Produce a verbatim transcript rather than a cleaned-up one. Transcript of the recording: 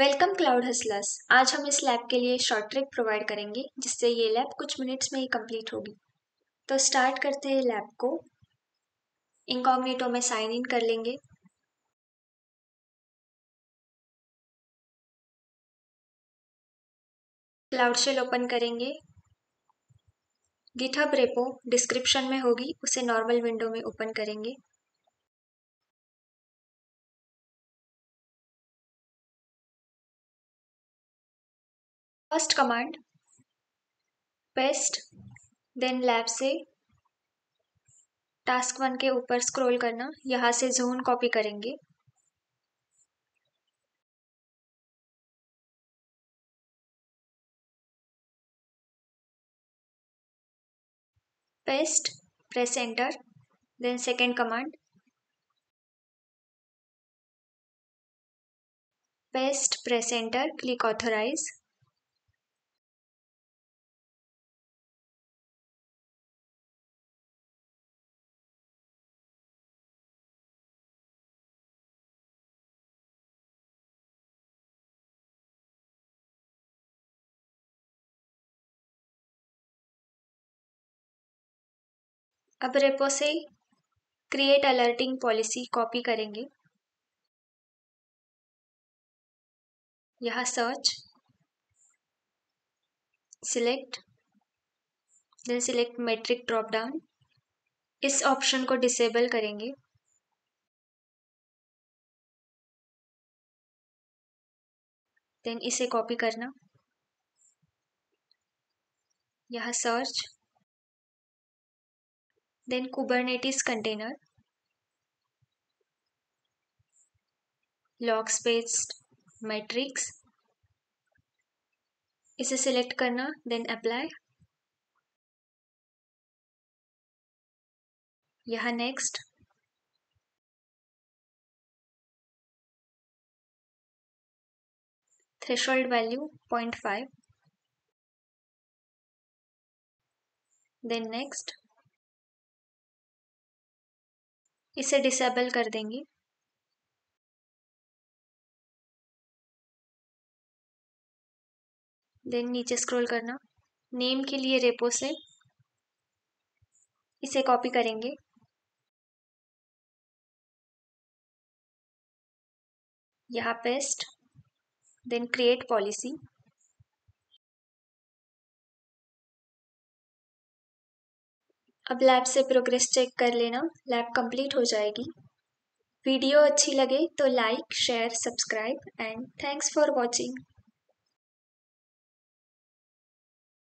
Welcome cloud hustlers. आज हम इस लैब के लिए शॉर्ट ट्रिक प्रोवाइड करेंगे जिससे ये लैब कुछ मिनट्स में ही कंप्लीट होगी। तो स्टार्ट करते हैं लैब को। इनकॉग्निटो में साइन इन कर लेंगे। क्लाउड शेल ओपन करेंगे। गिटहब रेपो डिस्क्रिप्शन में होगी, उसे नॉर्मल विंडो में ओपन करेंगे। First command paste, then lab से टास्क वन के ऊपर स्क्रॉल करना, यहाँ से जोन कॉपी करेंगे। Paste, press enter, then second command paste, press enter, click authorize. अब रेपो से क्रिएट अलर्टिंग पॉलिसी कॉपी करेंगे, यहाँ search, select, then select metric drop down, इस ऑप्शन को डिसेबल करेंगे। देन इसे कॉपी करना, यहाँ search, then Kubernetes container, log space metrics, इसे सिलेक्ट करना, देन अप्लाई, यहाँ next, threshold value point five, then next, इसे डिसेबल कर देंगे। देन नीचे स्क्रॉल करना, नेम के लिए रेपो से इसे कॉपी करेंगे, यहाँ पेस्ट, देन क्रिएट पॉलिसी, अब लैब से प्रोग्रेस चेक कर लेना, लैब कंप्लीट हो जाएगी। वीडियो अच्छी लगे तो like, share, subscribe and thanks for watching.